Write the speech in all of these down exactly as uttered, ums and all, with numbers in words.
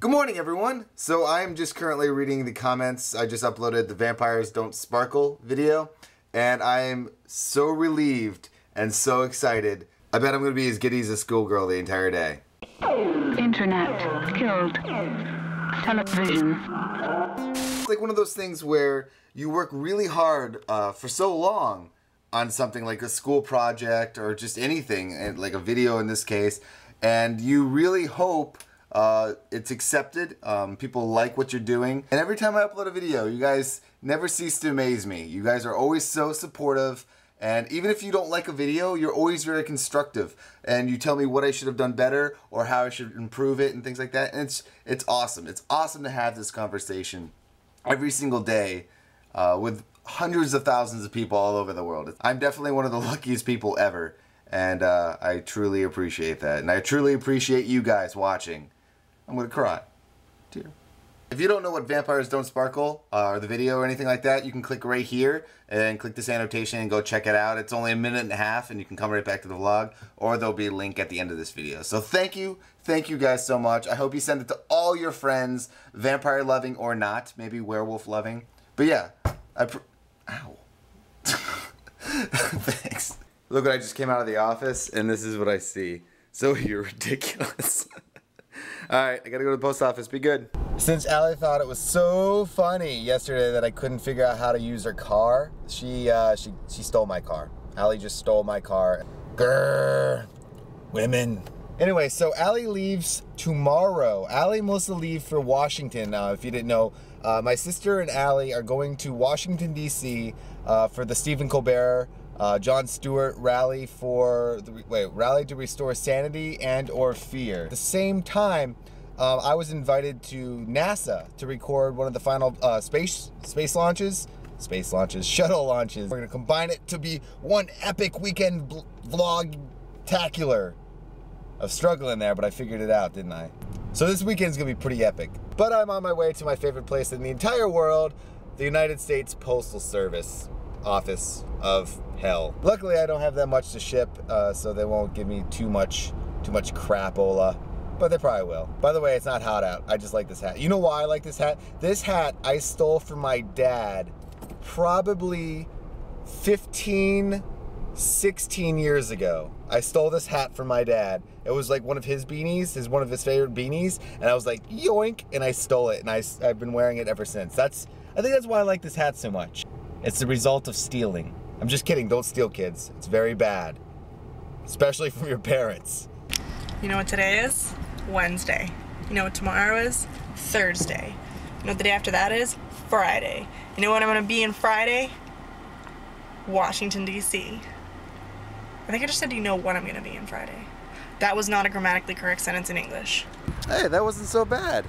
Good morning, everyone. So I'm just currently reading the comments. I just uploaded the Vampires Don't Sparkle video, and I am so relieved and so excited. I bet I'm going to be as giddy as a schoolgirl the entire day. Internet killed television. It's like one of those things where you work really hard uh, for so long on something like a school project or just anything, like a video in this case, and you really hope Uh, it's accepted, um, people like what you're doing, and every time I upload a video, you guys never cease to amaze me. You guys are always so supportive, and even if you don't like a video, you're always very constructive, and you tell me what I should have done better, or how I should improve it, and things like that, and it's, it's awesome. It's awesome to have this conversation every single day uh, with hundreds of thousands of people all over the world. I'm definitely one of the luckiest people ever, and uh, I truly appreciate that, and I truly appreciate you guys watching. I'm gonna cry. Tear. If you don't know what Vampires Don't Sparkle, uh, or the video or anything like that, you can click right here and click this annotation and go check it out. It's only a minute and a half and you can come right back to the vlog, or there'll be a link at the end of this video. So thank you, thank you guys so much. I hope you send it to all your friends, vampire loving or not, maybe werewolf loving. But yeah, I pr- ow. Thanks. Look what I just came out of the office and this is what I see. So you're ridiculous. Alright, I gotta go to the post office, be good. Since Allie thought it was so funny yesterday that I couldn't figure out how to use her car, she uh, she, she stole my car. Allie just stole my car. Grrr, women. Anyway, so Allie leaves tomorrow. Allie and Melissa leave for Washington, uh, if you didn't know. Uh, my sister and Allie are going to Washington, D C uh, for the Stephen Colbert Uh, Jon Stewart rally for the, wait rally to restore sanity and or fear. At the same time, um, I was invited to NASA to record one of the final uh, space space launches, space launches, shuttle launches. We're gonna combine it to be one epic weekend vlog-tacular. I was struggling there, but I figured it out, didn't I? So this weekend's gonna be pretty epic. But I'm on my way to my favorite place in the entire world, the United States Postal Service office of hell. Luckily, I don't have that much to ship, uh, so they won't give me too much, too much crapola, but they probably will. By the way, it's not hot out. I just like this hat. You know why I like this hat? This hat I stole from my dad probably fifteen, sixteen years ago. I stole this hat from my dad. It was like one of his beanies, his one of his favorite beanies, and I was like, yoink, and I stole it, and I, I've been wearing it ever since. That's, I think that's why I like this hat so much. It's the result of stealing. I'm just kidding, don't steal, kids. It's very bad, especially from your parents. You know what today is? Wednesday. You know what tomorrow is? Thursday. You know what the day after that is? Friday. You know what I'm gonna be in Friday? Washington, D C I think I just said, you know what I'm gonna be in Friday. That was not a grammatically correct sentence in English. Hey, that wasn't so bad.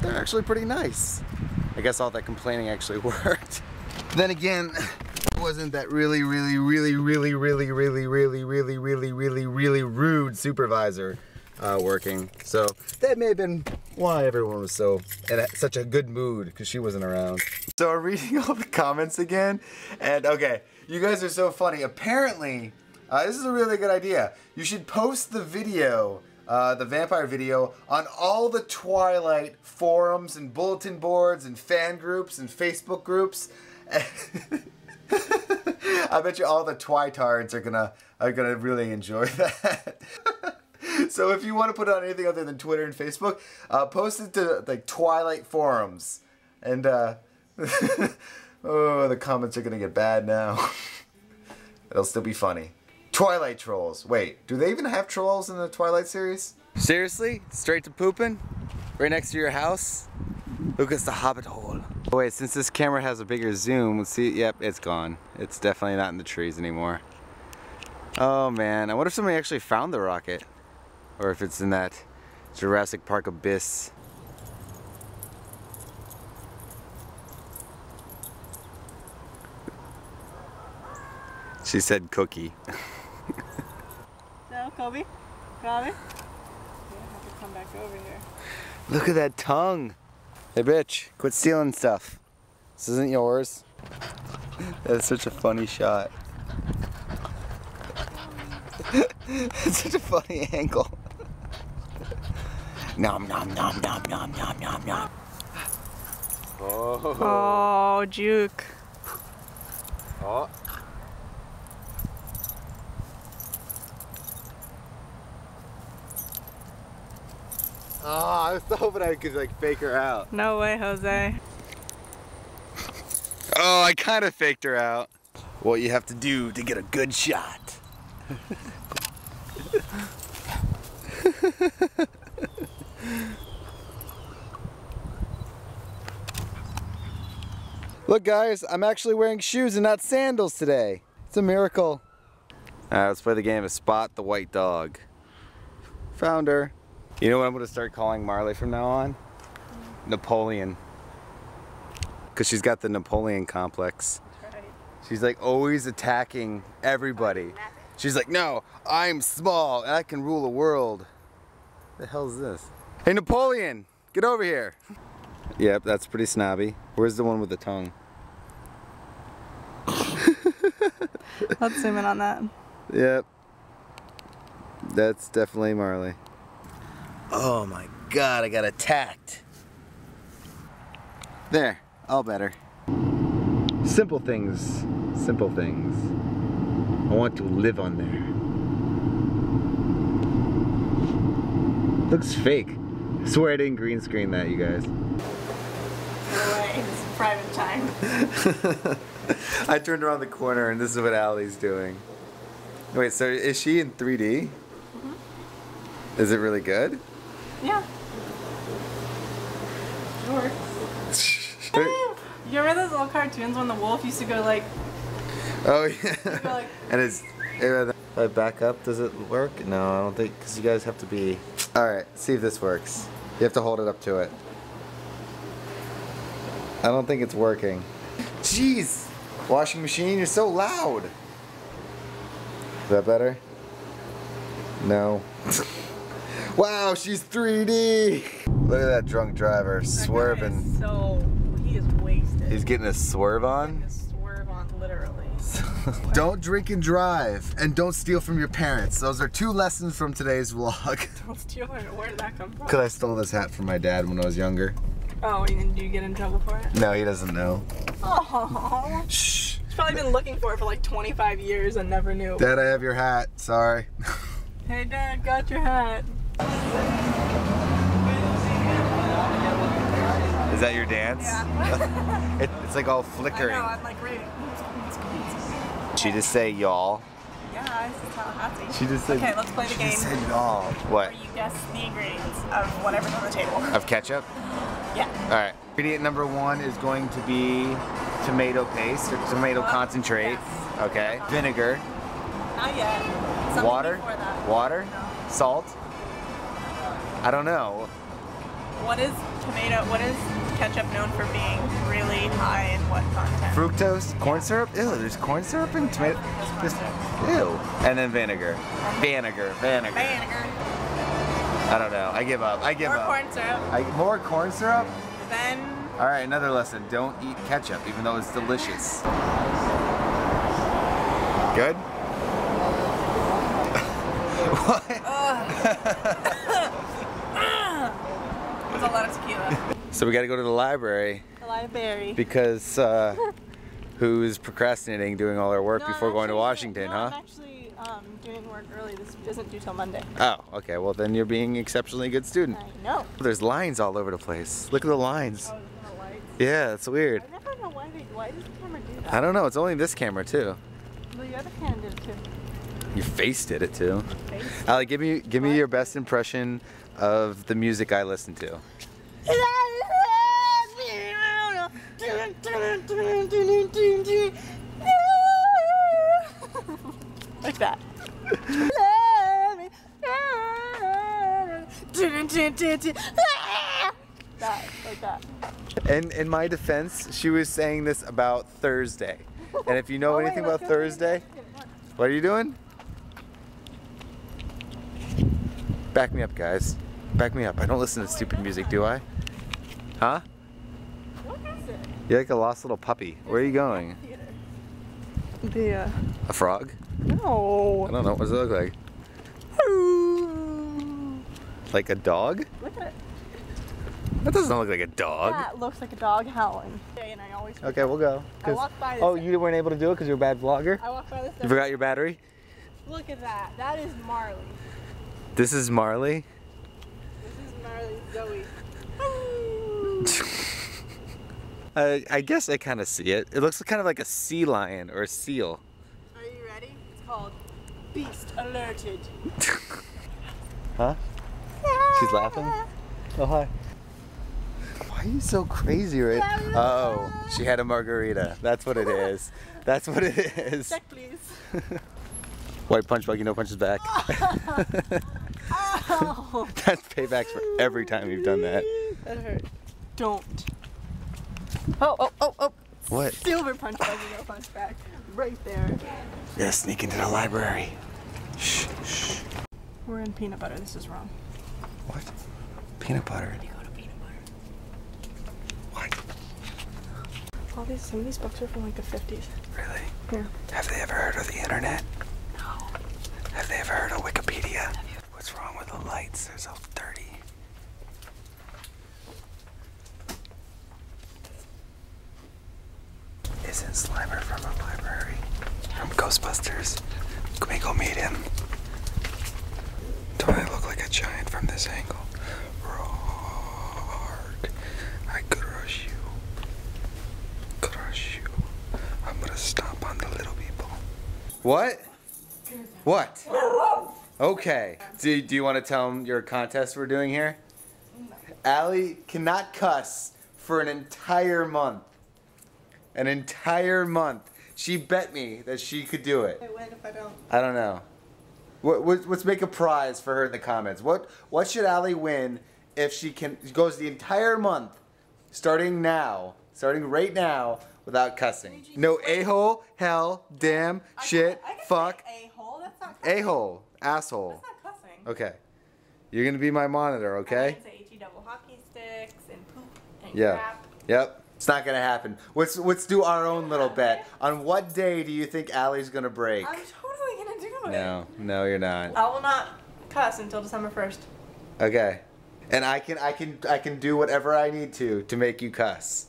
They're actually pretty nice. I guess all that complaining actually worked. Then again, it wasn't that really, really, really, really, really, really, really, really, really, really, really rude supervisor uh, working. So that may have been why everyone was so in a, such a good mood, because she wasn't around. So I'm reading all the comments again, and okay, you guys are so funny. Apparently, uh, this is a really good idea. You should post the video, uh, the vampire video, on all the Twilight forums and bulletin boards and fan groups and Facebook groups. I bet you all the twitards are gonna are gonna really enjoy that. So if you want to put it on anything other than Twitter and Facebook, uh, post it to like Twilight forums, and uh, oh, the comments are gonna get bad now. It'll still be funny. Twilight trolls. Wait, do they even have trolls in the Twilight series? Seriously? Straight to pooping? Right next to your house? Lucas the Hobbit hole. Oh wait, since this camera has a bigger zoom, let's see, yep, it's gone. It's definitely not in the trees anymore. Oh man, I wonder if somebody actually found the rocket. Or if it's in that Jurassic Park abyss. She said cookie. So, Kobe, Kobe, you have to come back over here. Look at that tongue. Hey bitch, quit stealing stuff. This isn't yours. That's such a funny shot. That's such a funny angle. Nom, nom, nom, nom, nom, nom, nom, nom. Oh. Oh, juke. Oh. Oh, I was hoping I could like fake her out. No way, Jose. Oh, I kind of faked her out. What you have to do to get a good shot. Look guys, I'm actually wearing shoes and not sandals today. It's a miracle. Alright, let's play the game of Spot the White Dog. Found her. You know what I'm gonna start calling Marley from now on? Napoleon. Because she's got the Napoleon complex. That's right. She's like always attacking everybody. She's like, no, I'm small and I can rule the world. The hell is this? Hey Napoleon, get over here. Yep, that's pretty snobby. Where's the one with the tongue? Let's zoom in on that. Yep. That's definitely Marley. Oh my god, I got attacked. There, all better. Simple things, simple things. I want to live on there. Looks fake. I swear I didn't green screen that, you guys. It's private time. I turned around the corner and this is what Allie's doing. Wait, so is she in three D? Mm-hmm. Is it really good? Yeah. It works. You remember those old cartoons when the wolf used to go like... Oh yeah. Go like... And it's... If I back up, does it work? No, I don't think, because you guys have to be... Alright, see if this works. You have to hold it up to it. I don't think it's working. Jeez! Washing machine, you're so loud! Is that better? No. Wow, she's three D! Look at that drunk driver swerving. That guy is so, he is wasted. He's getting a swerve on? He's getting a swerve on, literally. Don't drink and drive, and don't steal from your parents. Those are two lessons from today's vlog. Don't steal from your parents? Where did that come from? Because I stole this hat from my dad when I was younger. Oh, and did you get in trouble for it? No, he doesn't know. Oh. Shh. He's probably been looking for it for like twenty-five years and never knew. Dad, I have your hat. Sorry. Hey, Dad, got your hat. Is that your dance? Yeah. it, it's like all flickering. I know, I'm like, great. She just say y'all. Yeah, this is Tallahassee. She just said, okay, let's play the game. She said y'all. What? Where you guess the ingredients of whatever's on the table. Of ketchup? Yeah. All right. Ingredient number one is going to be tomato paste or tomato oh, concentrate. Yes. Okay. Uh-huh. Vinegar. Not yet. Something water. That. Water. No. Salt. I don't know. What is tomato? What is ketchup known for being really high in what content? Fructose. Corn syrup. Ew. There's corn syrup in tomato. Ew. And then vinegar. Vinegar. Vinegar. Vinegar. I don't know. I give up. I give more up. More corn syrup. I, more corn syrup? Then... Alright, another lesson. Don't eat ketchup, even though it's delicious. Good? What? That's a lot of tequila. So we gotta go to the library. The library. Because, uh, who's procrastinating doing all our work no, before I'm going actually, to Washington, no, huh? Actually, Um, doing work early. This isn't due till Monday. Oh, okay. Well, then you're being an exceptionally good student. I know. There's lines all over the place. Look at the lines. Oh, there's no lights. Yeah, it's weird. I never know why they, why does the camera do that? I don't know. It's only this camera, too. Well, the other camera did it, too. Your face did it, too. Face? Allie, give me, give me your best impression of the music I listen to. Like that. That, like that. And in my defense, she was saying this about Thursday. And if you know oh, anything wait, about Thursday, what are you doing? Back me up, guys. Back me up. I don't listen to stupid music, do I? Huh? What is it? You're like a lost little puppy. Where are you going? The, uh... A frog? No. I don't know. What does it look like? Like a dog? Look at it. That doesn't look like a dog. That looks like a dog howling. And I always okay, we'll go. I walked by this oh, you weren't able to do it because you're a bad vlogger? I walked by this. You forgot your battery? Look at that. That is Marley. This is Marley? This is Marley Zoe. I, I guess I kind of see it. It looks kind of like a sea lion or a seal. Are you ready? It's called Beast Alerted. Huh? She's laughing? Oh, hi. Why are you so crazy right now? Oh, she had a margarita. That's what it is. That's what it is. Check, please. White punch buggy, no punches back. Oh. That's paybacks for every time you've done that. That hurt. Don't. Oh, oh, oh, oh. What? Silver punch buggy, no punch back. Right there. Yeah, sneak into the library. Shh, shh. We're in peanut butter. This is wrong. What? Peanut butter? All these, some of these books are from like the fifties. Really? Yeah. Have they ever heard of the internet? No. Have they ever heard of Wikipedia? Have you? What's wrong with the lights? They're so dirty. Isn't Slimer from a library? From Ghostbusters? Can we go meet him? Don't I look like a giant from this angle? Roar. I could rush you. I'm gonna stomp on the little people. What? What? Okay. Do, do you want to tell them your contest we're doing here? No. Allie cannot cuss for an entire month. An entire month. She bet me that she could do it. I win if I don't. I don't know. What, what, let's make a prize for her in the comments. What What should Allie win if she can goes the entire month, starting now, starting right now, without cussing? No a-hole, hell, damn, I shit, can, I can fuck. A-hole, that's not cussing. A-hole, asshole. That's not cussing. Okay. You're gonna be my monitor, okay? I can say itchy double hockey sticks and poop and yeah. crap. Yep. It's not gonna happen. Let's, let's do our own little bet. On what day do you think Allie's gonna break? I'm totally gonna do it. No, no you're not. I will not cuss until December first. Okay. And I can, I can, I can do whatever I need to to make you cuss.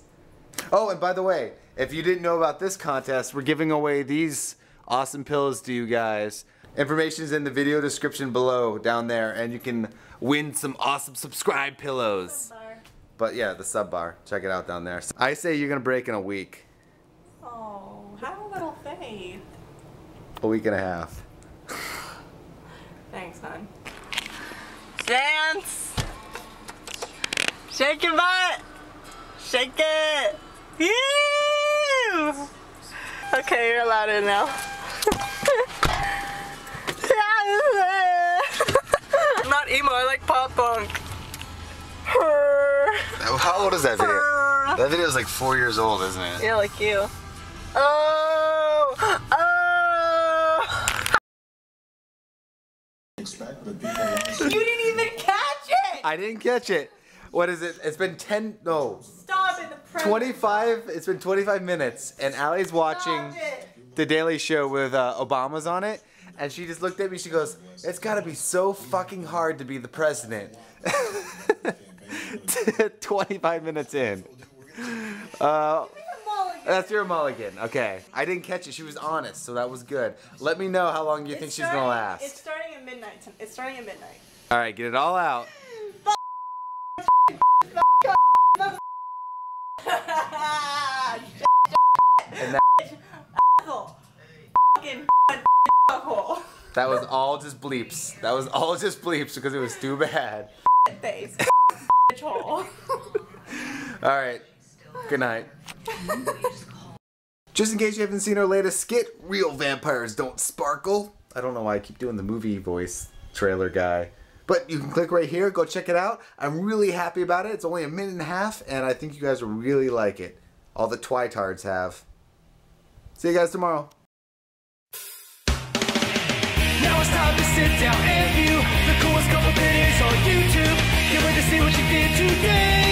Oh, and by the way, if you didn't know about this contest, we're giving away these awesome pills to you guys. Information is in the video description below down there, and you can win some awesome subscribe pillows. But yeah, the sub bar. Check it out down there. I say you're going to break in a week. Oh, have a little faith. A week and a half. Thanks, hon. Dance! Shake your butt! Shake it! Yeah! Okay, you're allowed in now. I'm not emo, I like pop punk. How old is that video? That video is like four years old, isn't it? Yeah, like you. Oh! Oh! You didn't even catch it! I didn't catch it. What is it? It's been ten, no. Stop it, the present. twenty-five, it's been twenty-five minutes, and Allie's watching The Daily Show with uh, Obama's on it, and she just looked at me, she goes, it's gotta be so fucking hard to be the president. twenty-five minutes in. Uh, that's your mulligan, okay. I didn't catch it, she was honest, so that was good. Let me know how long you it's think starting, she's gonna last. It's starting at midnight, it's starting at midnight. All right, get it all out. That was all just bleeps. That was all just bleeps because it was too bad. Face. All right. Good night. Just in case you haven't seen our latest skit, Real Vampires Don't Sparkle. I don't know why I keep doing the movie voice trailer guy. But you can click right here, go check it out. I'm really happy about it. It's only a minute and a half, and I think you guys will really like it. All the Twitards have. See you guys tomorrow. Now it's time to sit down and view the coolest couple videos on YouTube. Can't wait to see what you did today.